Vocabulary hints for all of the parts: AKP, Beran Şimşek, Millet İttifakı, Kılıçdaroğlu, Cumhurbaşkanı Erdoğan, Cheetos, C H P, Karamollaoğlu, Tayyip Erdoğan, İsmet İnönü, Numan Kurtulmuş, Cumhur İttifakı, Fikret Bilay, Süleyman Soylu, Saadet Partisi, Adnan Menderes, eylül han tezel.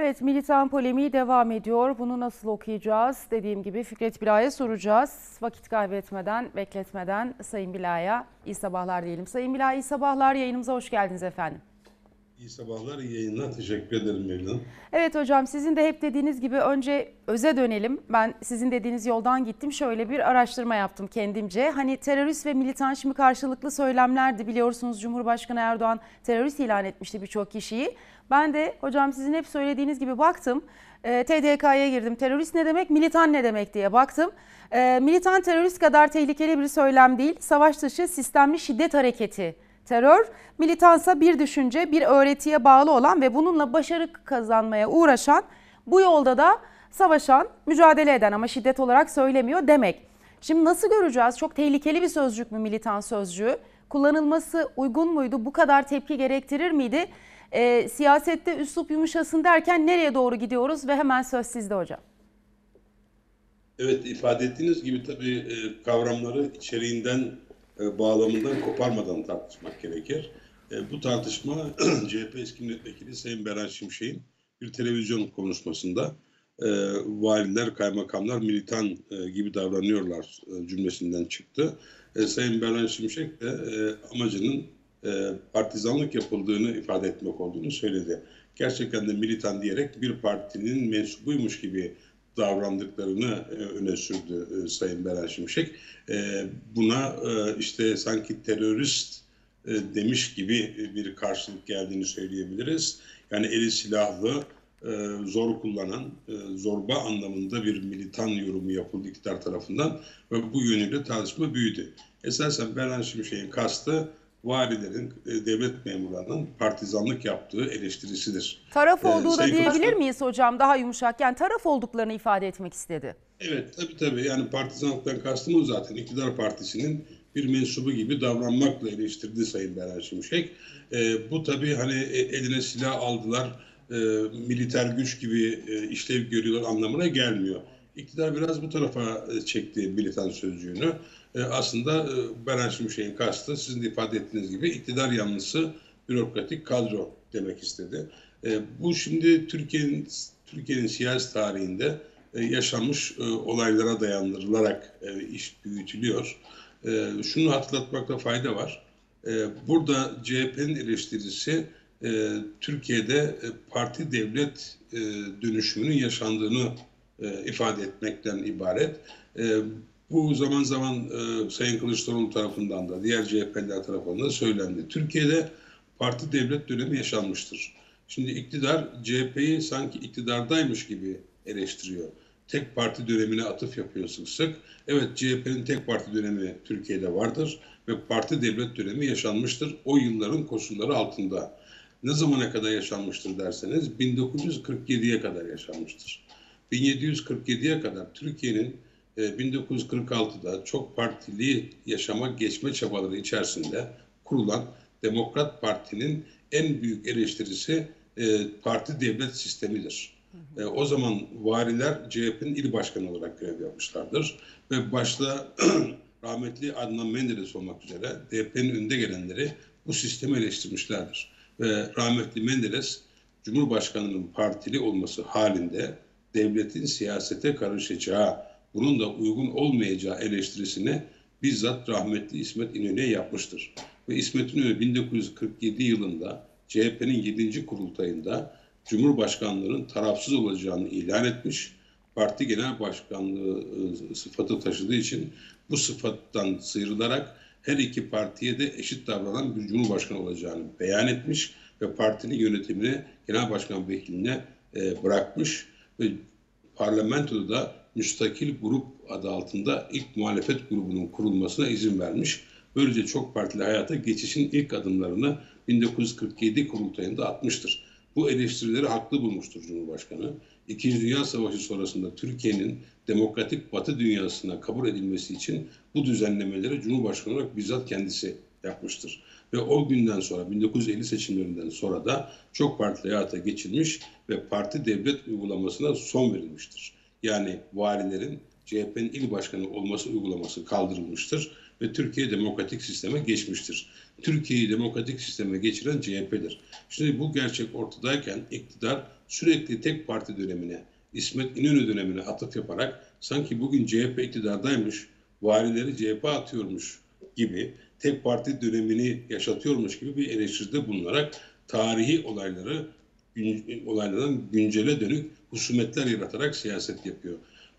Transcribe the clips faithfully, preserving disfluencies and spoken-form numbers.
Evet, militan polemiği devam ediyor. Bunu nasıl okuyacağız? Dediğim gibi Fikret Bilay'a soracağız. Vakit kaybetmeden, bekletmeden Sayın Bilay'a iyi sabahlar diyelim. Sayın Bilay, iyi sabahlar. Yayınımıza hoş geldiniz efendim. İyi sabahlar, iyi yayınlar. Teşekkür ederim Mevlam. Evet hocam, sizin de hep dediğiniz gibi önce öze dönelim. Ben sizin dediğiniz yoldan gittim. Şöyle bir araştırma yaptım kendimce. Hani terörist ve militan şimdi karşılıklı söylemlerdi. Biliyorsunuz Cumhurbaşkanı Erdoğan terörist ilan etmişti birçok kişiyi. Ben de hocam sizin hep söylediğiniz gibi baktım. E, T D K'ya girdim. Terörist ne demek, militan ne demek diye baktım. E, militan terörist kadar tehlikeli bir söylem değil. Savaş dışı sistemli şiddet hareketi. Terör, militansa bir düşünce, bir öğretiye bağlı olan ve bununla başarı kazanmaya uğraşan, bu yolda da savaşan, mücadele eden ama şiddet olarak söylemiyor demek. Şimdi nasıl göreceğiz? Çok tehlikeli bir sözcük mü militan sözcüğü? Kullanılması uygun muydu? Bu kadar tepki gerektirir miydi? E, siyasette üslup yumuşasın derken nereye doğru gidiyoruz ve hemen söz sizde hocam. Evet, ifade ettiğiniz gibi tabii kavramları içeriğinden, bağlamından koparmadan tartışmak gerekir. Bu tartışma C H P eski milletvekili Sayın Beran Şimşek'in bir televizyon konuşmasında valiler, kaymakamlar militan gibi davranıyorlar cümlesinden çıktı. Sayın Beran Şimşek de amacının partizanlık yapıldığını ifade etmek olduğunu söyledi. Gerçekten de militan diyerek bir partinin mensubuymuş gibi davrandıklarını öne sürdü Sayın Beran Şimşek. Buna işte sanki terörist demiş gibi bir karşılık geldiğini söyleyebiliriz. Yani eli silahlı, zor kullanan, zorba anlamında bir militan yorumu yapıldı iktidar tarafından ve bu yönüyle tartışma büyüdü. Esasen Beran Şimşek'in kastı valilerin, devlet memurlarının partizanlık yaptığı eleştirisidir. Taraf olduğu ee, da diyebilir miyiz hocam, daha yumuşak? Yani taraf olduklarını ifade etmek istedi. Evet, tabii tabii. Yani partizanlıktan kastım o zaten. İktidar partisinin bir mensubu gibi davranmakla eleştirdi Sayın Beran Şimşek. Ee, bu tabii hani eline silah aldılar, e, militer güç gibi e, işlev görüyorlar anlamına gelmiyor. İktidar biraz bu tarafa çekti militan sözcüğünü. Aslında Beran Şimşek'in kastı sizin de ifade ettiğiniz gibi iktidar yanlısı bürokratik kadro demek istedi. Bu şimdi Türkiye'nin Türkiye'nin siyasi tarihinde yaşanmış olaylara dayandırılarak iş büyütülüyor. Şunu hatırlatmakta fayda var. Burada C H P'nin eleştirisi Türkiye'de parti devlet dönüşümünün yaşandığını ifade etmekten ibaret. Bu zaman zaman Sayın Kılıçdaroğlu tarafından da diğer C H P'liler tarafından da söylendi. Türkiye'de parti devlet dönemi yaşanmıştır. Şimdi iktidar C H P'yi sanki iktidardaymış gibi eleştiriyor. Tek parti dönemine atıf yapıyor sık sık. Evet, C H P'nin tek parti dönemi Türkiye'de vardır ve parti devlet dönemi yaşanmıştır o yılların koşulları altında. Ne zamana kadar yaşanmıştır derseniz bin dokuz yüz kırk yedi'ye kadar yaşanmıştır. bin yedi yüz kırk yedi'ye kadar Türkiye'nin bin dokuz yüz kırk altı'da çok partili yaşama geçme çabaları içerisinde kurulan Demokrat Parti'nin en büyük eleştirisi parti devlet sistemidir. Hı hı. O zaman valiler C H P'nin il başkanı olarak görev yapmışlardır. Ve başta rahmetli Adnan Menderes olmak üzere D P N'nin önde gelenleri bu sistemi eleştirmişlerdir. Ve rahmetli Menderes, Cumhurbaşkanı'nın partili olması halinde devletin siyasete karışacağı, bunun da uygun olmayacağı eleştirisini bizzat rahmetli İsmet İnönü'ye yapmıştır. Ve İsmet İnönü bin dokuz yüz kırk yedi yılında C H P'nin yedinci kurultayında Cumhurbaşkanlığının tarafsız olacağını ilan etmiş. Parti genel başkanlığı sıfatı taşıdığı için bu sıfattan sıyrılarak her iki partiye de eşit davranan bir Cumhurbaşkanı olacağını beyan etmiş ve partinin yönetimini genel başkan vekiline bırakmış ve parlamentoda da müstakil grup adı altında ilk muhalefet grubunun kurulmasına izin vermiş. Böylece çok partili hayata geçişin ilk adımlarını bin dokuz yüz kırk yedi kurultayında atmıştır. Bu eleştirileri haklı bulmuştur Cumhurbaşkanı. İkinci Dünya Savaşı sonrasında Türkiye'nin demokratik Batı dünyasına kabul edilmesi için bu düzenlemeleri Cumhurbaşkanı olarak bizzat kendisi yapmıştır. Ve o günden sonra bin dokuz yüz elli seçimlerinden sonra da çok partili hayata geçilmiş ve parti devlet uygulamasına son verilmiştir. Yani varilerin C H P'nin il başkanı olması uygulaması kaldırılmıştır ve Türkiye demokratik sisteme geçmiştir. Türkiye'yi demokratik sisteme geçiren C H P'dir. Şimdi bu gerçek ortadayken iktidar sürekli tek parti dönemine, İsmet İnönü dönemine atıf yaparak sanki bugün C H P iktidardaymış, valileri C H P atıyormuş gibi, tek parti dönemini yaşatıyormuş gibi bir eleştiride bulunarak tarihi olayları, olaylardan güncele dönük husumetler yaratarak siyaset yapıyor.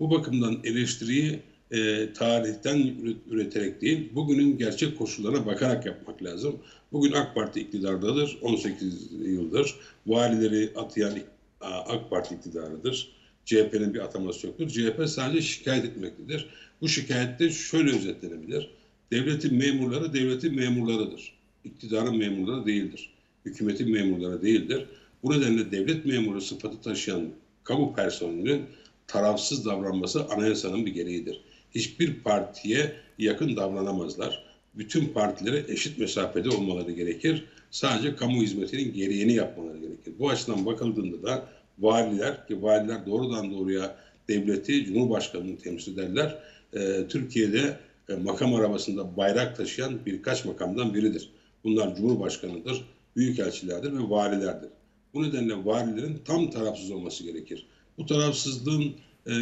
Bu bakımdan eleştiriyi e, tarihten üreterek değil, bugünün gerçek koşullarına bakarak yapmak lazım. Bugün AK Parti iktidardadır, on sekiz yıldır. Valileri atayan AK Parti iktidarıdır. C H P'nin bir ataması yoktur. C H P sadece şikayet etmektedir. Bu şikayette şöyle özetlenebilir. Devletin memurları devletin memurlarıdır. İktidarın memurları değildir. Hükümetin memurları değildir. Bu nedenle devlet memuru sıfatı taşıyan kamu personelinin tarafsız davranması anayasanın bir gereğidir. Hiçbir partiye yakın davranamazlar. Bütün partilere eşit mesafede olmaları gerekir. Sadece kamu hizmetinin gereğini yapmaları gerekir. Bu açıdan bakıldığında da valiler, ki valiler doğrudan doğruya devleti, Cumhurbaşkanı'nı temsil ederler, e, Türkiye'de e, makam arabasında bayrak taşıyan birkaç makamdan biridir. Bunlar Cumhurbaşkanı'dır, büyükelçilerdir ve valilerdir. Bu nedenle valilerin tam tarafsız olması gerekir. Bu tarafsızlığın e,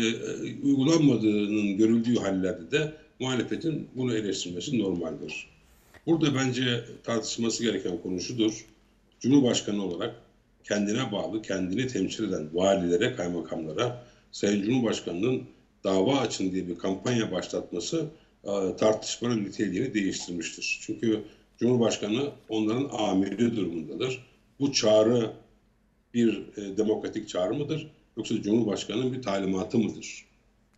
uygulanmadığının görüldüğü hallerde de muhalefetin bunu eleştirmesi normaldir. Burada bence tartışması gereken konu şudur. Cumhurbaşkanı olarak kendine bağlı, kendini temsil eden valilere, kaymakamlara Sayın Cumhurbaşkanı'nın dava açın diye bir kampanya başlatması e, tartışmanın niteliğini değiştirmiştir. Çünkü Cumhurbaşkanı onların amiri durumundadır. Bu çağrı bir e, demokratik çağrı mıdır? Yoksa Cumhurbaşkanı'nın bir talimatı mıdır?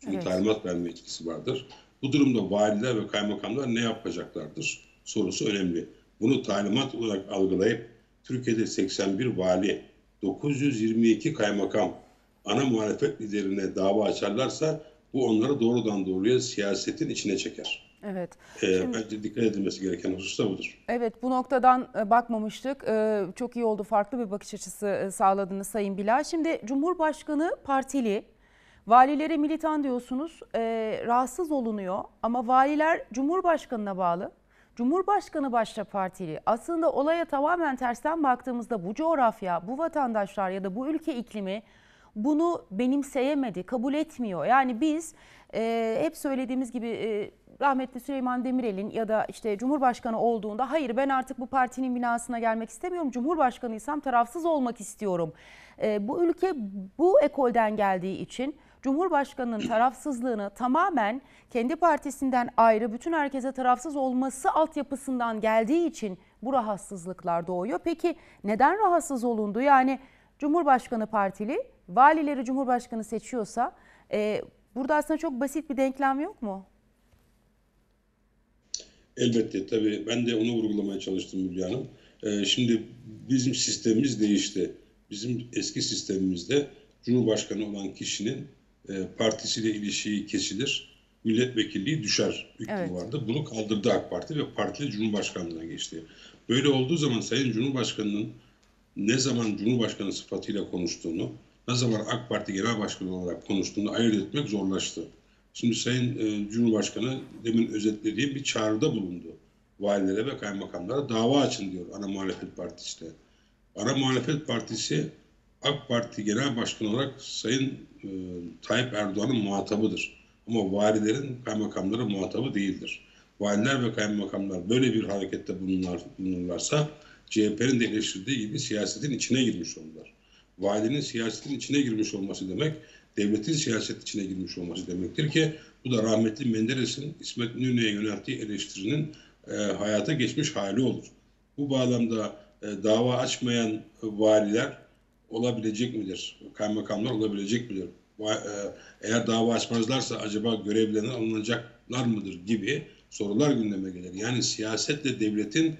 Çünkü evet, talimat verme etkisi vardır. Bu durumda valiler ve kaymakamlar ne yapacaklardır sorusu önemli. Bunu talimat olarak algılayıp Türkiye'de seksen bir vali, dokuz yüz yirmi iki kaymakam ana muhalefet liderine dava açarlarsa bu onları doğrudan doğruya siyasetin içine çeker. Evet. Ee, Şimdi, bence dikkat edilmesi gereken husus da budur. Evet, bu noktadan bakmamıştık. Ee, çok iyi oldu, farklı bir bakış açısı sağladınız Sayın Bilay. Şimdi Cumhurbaşkanı partili, valilere militan diyorsunuz, ee, rahatsız olunuyor ama valiler Cumhurbaşkanı'na bağlı. Cumhurbaşkanı başta partili. Aslında olaya tamamen tersten baktığımızda bu coğrafya, bu vatandaşlar ya da bu ülke iklimi bunu benimseyemedi, kabul etmiyor. Yani biz e, hep söylediğimiz gibi e, rahmetli Süleyman Demirel'in ya da işte Cumhurbaşkanı olduğunda hayır ben artık bu partinin binasına gelmek istemiyorum. Cumhurbaşkanıysam tarafsız olmak istiyorum. E, bu ülke bu ekolden geldiği için Cumhurbaşkanı'nın tarafsızlığını tamamen kendi partisinden ayrı bütün herkese tarafsız olması altyapısından geldiği için bu rahatsızlıklar doğuyor. Peki neden rahatsız olundu? Yani Cumhurbaşkanı partili, valileri Cumhurbaşkanı seçiyorsa e, burada aslında çok basit bir denklem yok mu? Elbette, tabii ben de onu vurgulamaya çalıştım Hülya Hanım. E, şimdi bizim sistemimiz değişti. Bizim eski sistemimizde Cumhurbaşkanı olan kişinin partisiyle ilişiği kesilir, milletvekilliği düşer hükmü evet, vardı. Bunu kaldırdı AK Parti ve partili Cumhurbaşkanlığına geçti. Böyle olduğu zaman Sayın Cumhurbaşkanı'nın ne zaman Cumhurbaşkanı sıfatıyla konuştuğunu, ne zaman AK Parti Genel Başkanı olarak konuştuğunu ayırt etmek zorlaştı. Şimdi Sayın Cumhurbaşkanı demin özetlediğim bir çağrıda bulundu. Valilere ve kaymakamlara dava açın diyor ana muhalefet partisi de. Ana muhalefet partisi AK Parti Genel Başkanı olarak Sayın e, Tayyip Erdoğan'ın muhatabıdır. Ama valilerin, kaymakamların muhatabı değildir. Valiler ve kaymakamlar böyle bir harekette bulunurlar, bulunurlarsa C H P'nin de eleştirdiği gibi siyasetin içine girmiş olurlar. Valinin siyasetin içine girmiş olması demek, devletin siyaset içine girmiş olması demektir ki bu da rahmetli Menderes'in İsmet İnönü'ye yönelttiği eleştirinin e, hayata geçmiş hali olur. Bu bağlamda e, dava açmayan valiler olabilecek midir? Kaymakamlar olabilecek midir? Eğer dava açmazlarsa acaba görevlerine alınacaklar mıdır gibi sorular gündeme gelir. Yani siyasetle devletin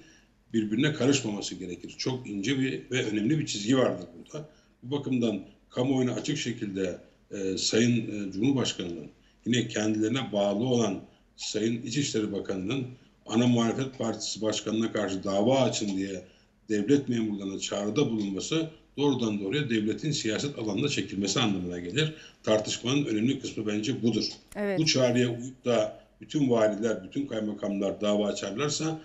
birbirine karışmaması gerekir. Çok ince bir ve önemli bir çizgi vardır burada. Bu bakımdan kamuoyuna açık şekilde e, Sayın e, Cumhurbaşkanı'nın, yine kendilerine bağlı olan Sayın İçişleri Bakanı'nın ana muhalefet partisi başkanına karşı dava açın diye devlet memurlarına çağrıda bulunması doğrudan doğruya devletin siyaset alanına çekilmesi anlamına gelir. Tartışmanın önemli kısmı bence budur. Evet. Bu çağrıya uyup da bütün valiler, bütün kaymakamlar dava açarlarsa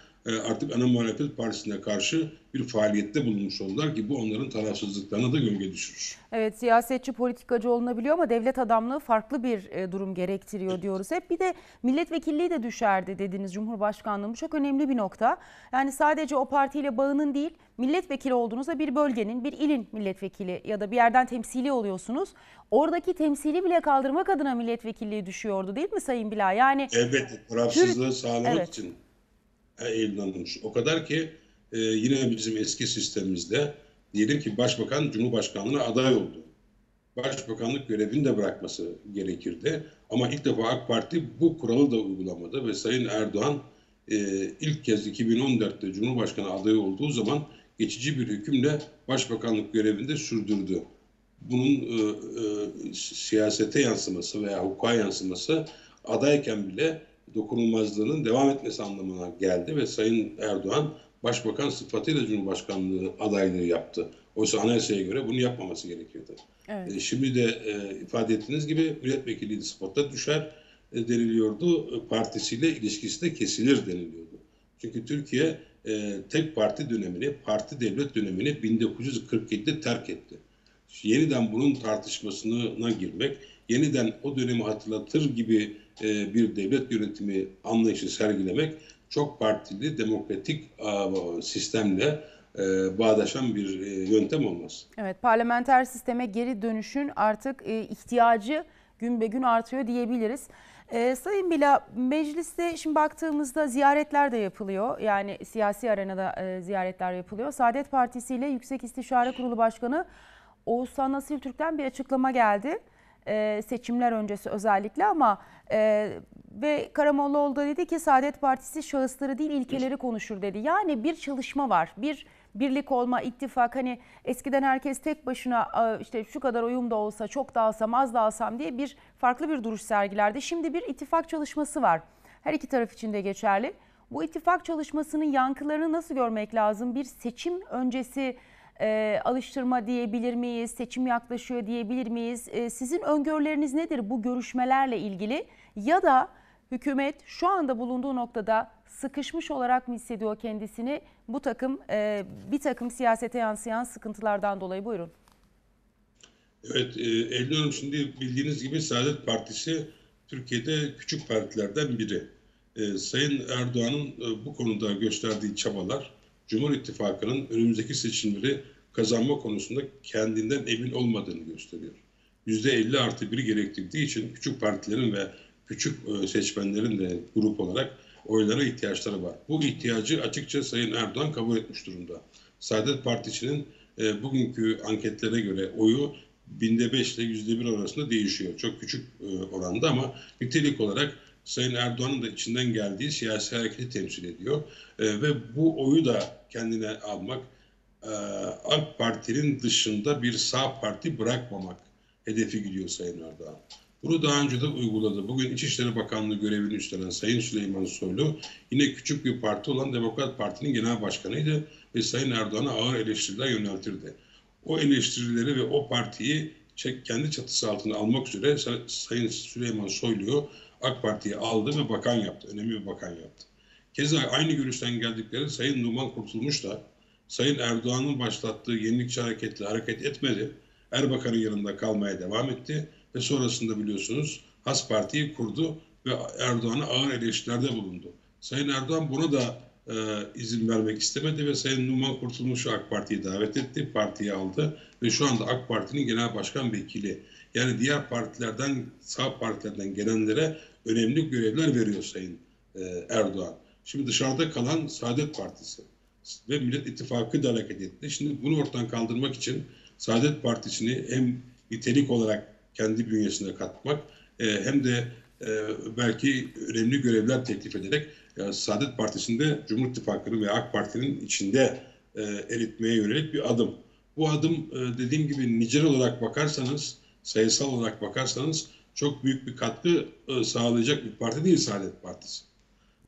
artık ana muhalefet partisine karşı bir faaliyette bulunmuş oldular ki bu onların tarafsızlıklarına da gölge düşürür. Evet, siyasetçi politikacı olunabiliyor ama devlet adamlığı farklı bir durum gerektiriyor, evet, diyoruz hep. Bir de milletvekilliği de düşerdi dediniz, Cumhurbaşkanlığı. Bu çok önemli bir nokta. Yani sadece o partiyle bağının değil, milletvekili olduğunuzda bir bölgenin, bir ilin milletvekili ya da bir yerden temsili oluyorsunuz. Oradaki temsili bile kaldırmak adına milletvekilliği düşüyordu değil mi Sayın Bilay? Yani evet, tarafsızlığı Türk... sağlamak evet. için. O kadar ki e, yine bizim eski sistemimizde diyelim ki başbakan Cumhurbaşkanlığına aday oldu. Başbakanlık görevini de bırakması gerekirdi. Ama ilk defa AK Parti bu kuralı da uygulamadı ve Sayın Erdoğan e, ilk kez iki bin on dörtte Cumhurbaşkanı adayı olduğu zaman geçici bir hükümle başbakanlık görevini de sürdürdü. Bunun e, e, siyasete yansıması veya hukuka yansıması adayken bile dokunulmazlığının devam etmesi anlamına geldi ve Sayın Erdoğan başbakan sıfatıyla Cumhurbaşkanlığı adaylığı yaptı. Oysa anayasaya göre bunu yapmaması gerekiyordu. Evet. E, şimdi de e, ifade ettiğiniz gibi milletvekilliği sıfatla düşer e, deniliyordu. E, partisiyle ilişkisi de kesilir deniliyordu. Çünkü Türkiye e, tek parti dönemini, parti devlet dönemini bin dokuz yüz kırk yedide terk etti. Yeniden bunun tartışmasına girmek, yeniden o dönemi hatırlatır gibi bir devlet yönetimi anlayışı sergilemek çok partili demokratik sistemle bağdaşan bir yöntem olmaz. Evet, parlamenter sisteme geri dönüşün artık ihtiyacı gün be gün artıyor diyebiliriz. Ee, Sayın Bila, mecliste şimdi baktığımızda ziyaretler de yapılıyor. Yani siyasi arenada e, ziyaretler yapılıyor. Saadet Partisi ile Yüksek İstişare Kurulu Başkanı Oğuzhan Asiltürk'ten bir açıklama geldi. Ee, seçimler öncesi özellikle ama e, ve Karamollaoğlu da dedi ki Saadet Partisi şahısları değil ilkeleri konuşur dedi. Yani bir çalışma var, bir birlik olma, ittifak. Hani eskiden herkes tek başına işte şu kadar oyum da olsa çok da alsam az da alsam diye bir farklı bir duruş sergilerdi. Şimdi bir ittifak çalışması var. Her iki taraf için de geçerli. Bu ittifak çalışmasının yankılarını nasıl görmek lazım? Bir seçim öncesi E, alıştırma diyebilir miyiz? Seçim yaklaşıyor diyebilir miyiz? E, sizin öngörüleriniz nedir bu görüşmelerle ilgili? Ya da hükümet şu anda bulunduğu noktada sıkışmış olarak mı hissediyor kendisini? Bu takım e, bir takım siyasete yansıyan sıkıntılardan dolayı, buyurun. Evet, e, Eylül Hanım, şimdi bildiğiniz gibi Saadet Partisi Türkiye'de küçük partilerden biri. E, Sayın Erdoğan'ın e, bu konuda gösterdiği çabalar, Cumhur İttifakı'nın önümüzdeki seçimleri kazanma konusunda kendinden emin olmadığını gösteriyor. yüzde elli artı biri gerektirdiği için küçük partilerin ve küçük seçmenlerin de grup olarak oylara ihtiyaçları var. Bu ihtiyacı açıkça Sayın Erdoğan kabul etmiş durumda. Saadet Partisi'nin bugünkü anketlere göre oyu binde beş ile yüzde bir arasında değişiyor. Çok küçük oranda ama nitelik olarak Sayın Erdoğan'ın da içinden geldiği siyasi hareketi temsil ediyor. E, ve bu oyu da kendine almak, e, AK Parti'nin dışında bir sağ parti bırakmamak hedefi gidiyor Sayın Erdoğan. Bunu daha önce de uyguladı. Bugün İçişleri Bakanlığı görevini üstlenen Sayın Süleyman Soylu yine küçük bir parti olan Demokrat Parti'nin genel başkanıydı ve Sayın Erdoğan'a ağır eleştiriler yöneltirdi. O eleştirileri ve o partiyi kendi çatısı altına almak üzere Sayın Süleyman Soylu'yu AK Parti'ye aldı ve bakan yaptı. Önemli bir bakan yaptı. Keza aynı görüşten geldikleri Sayın Numan Kurtulmuş da Sayın Erdoğan'ın başlattığı yenilikçi hareketle hareket etmedi. Erbakan'ın yanında kalmaya devam etti ve sonrasında biliyorsunuz Has Parti'yi kurdu ve Erdoğan'a ağır eleştirilerde bulundu. Sayın Erdoğan buna da e, izin vermek istemedi ve Sayın Numan Kurtulmuş'u AK Parti'ye davet etti, partiyi aldı ve şu anda AK Parti'nin genel başkan vekili. Yani diğer partilerden, sağ partilerden gelenlere önemli görevler veriyor Sayın Erdoğan. Şimdi dışarıda kalan Saadet Partisi ve Millet İttifakı da hareket etti. Şimdi bunu ortadan kaldırmak için Saadet Partisi'ni hem nitelik olarak kendi bünyesine katmak hem de belki önemli görevler teklif ederek Saadet Partisi'nde Cumhur İttifakı'nın ve AK Parti'nin içinde eritmeye yönelik bir adım. Bu adım dediğim gibi nicel olarak bakarsanız, sayısal olarak bakarsanız çok büyük bir katkı sağlayacak bir parti değil Saadet Partisi.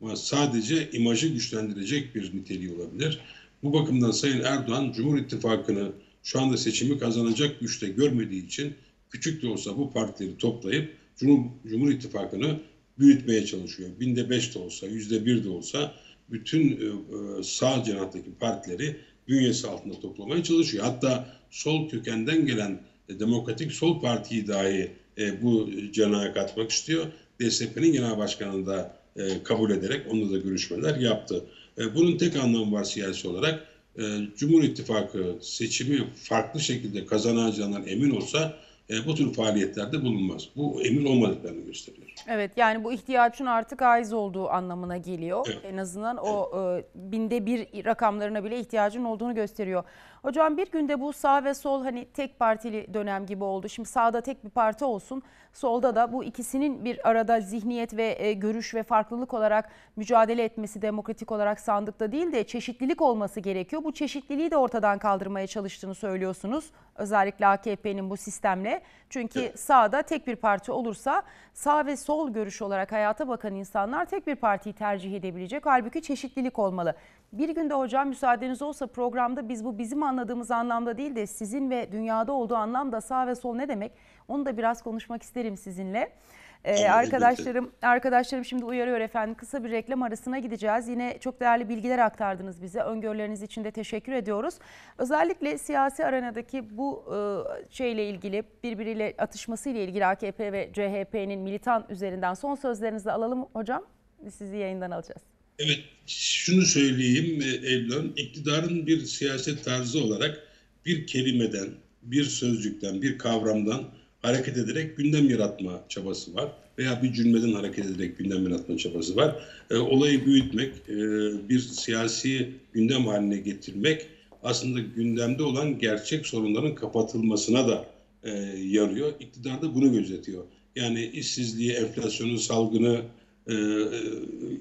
Ama sadece imajı güçlendirecek bir niteliği olabilir. Bu bakımdan Sayın Erdoğan Cumhur İttifakı'nı şu anda seçimi kazanacak güçte görmediği için küçük de olsa bu partileri toplayıp Cumhur, Cumhur İttifakı'nı büyütmeye çalışıyor. Binde beş de olsa, yüzde bir de olsa bütün e, sağ canahtaki partileri bünyesi altında toplamaya çalışıyor. Hatta sol kökenden gelen e, demokratik sol partiyi dahi e, bu canaha katmak istiyor. D S P'nin genel başkanını da e, kabul ederek onunla da görüşmeler yaptı. E, bunun tek anlamı var siyasi olarak. E, Cumhur İttifakı seçimi farklı şekilde kazanacağından emin olsa E, bu tür faaliyetlerde bulunmaz. Bu emin olmadıklarını gösteriyor. Evet, yani bu ihtiyacın artık haiz olduğu anlamına geliyor. Evet. En azından evet. o e, binde bir rakamlarına bile ihtiyacın olduğunu gösteriyor. Hocam bir günde bu sağ ve sol hani tek partili dönem gibi oldu. Şimdi sağda tek bir parti olsun, solda da bu ikisinin bir arada zihniyet ve e, görüş ve farklılık olarak mücadele etmesi demokratik olarak sandıkta değil de çeşitlilik olması gerekiyor. Bu çeşitliliği de ortadan kaldırmaya çalıştığını söylüyorsunuz. Özellikle A K P'nin bu sistemle. Çünkü evet. sağda tek bir parti olursa sağ ve sol görüş olarak hayata bakan insanlar tek bir partiyi tercih edebilecek. Halbuki çeşitlilik olmalı. Bir günde hocam müsaadeniz olsa programda biz bu bizim anladığımız anlamda değil de sizin ve dünyada olduğu anlamda sağ ve sol ne demek? Onu da biraz konuşmak isterim sizinle. Ee, arkadaşlarım, arkadaşlarım şimdi uyarıyor efendim, kısa bir reklam arasına gideceğiz. Yine çok değerli bilgiler aktardınız bize. Öngörüleriniz için de teşekkür ediyoruz. Özellikle siyasi arenadaki bu e, şeyle ilgili, birbiriyle atışmasıyla ilgili A K P ve C H P'nin militan üzerinden son sözlerinizi alalım hocam. Sizi yayından alacağız. Evet, şunu söyleyeyim Evlen, iktidarın bir siyaset tarzı olarak bir kelimeden, bir sözcükten, bir kavramdan hareket ederek gündem yaratma çabası var veya bir cümleden hareket ederek gündem yaratma çabası var. E, olayı büyütmek, e, bir siyasi gündem haline getirmek aslında gündemde olan gerçek sorunların kapatılmasına da e, yarıyor. İktidar da bunu gözetiyor. Yani işsizliği, enflasyonu, salgını, e,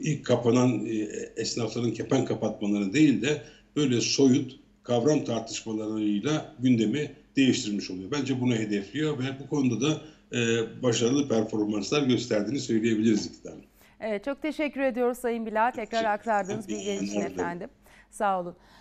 ilk kapanan e, esnafların kepen kapatmaları değil de böyle soyut kavram tartışmalarıyla gündemi değiştirmiş oluyor. Bence bunu hedefliyor ve bu konuda da e, başarılı performanslar gösterdiğini söyleyebiliriz iktidarın. Evet, çok teşekkür ediyoruz Sayın Bilal. Tekrar aktardığınız bilgiler için efendim. Sağ olun.